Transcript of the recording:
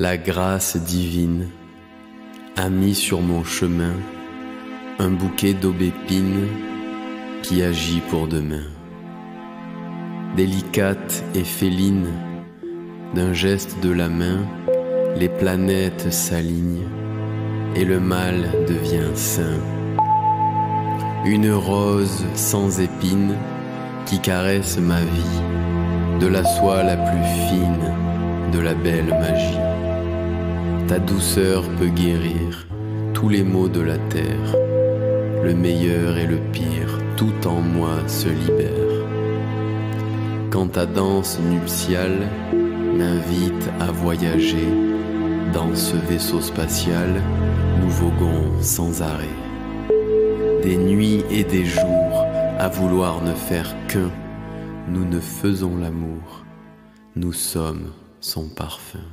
la grâce divine a mis sur mon chemin un bouquet d'aubépines qui agit pour demain. Délicate et féline, d'un geste de la main, les planètes s'alignent et le mal devient saint. Une rose sans épines qui caresse ma vie, de la soie la plus fine, de la belle magie. Ta douceur peut guérir tous les maux de la terre, le meilleur et le pire, tout en moi se libère. Quand ta danse nuptiale m'invite à voyager dans ce vaisseau spatial, nous voguons sans arrêt. Des nuits et des jours à vouloir ne faire qu'un, nous ne faisons l'amour, nous sommes son parfum.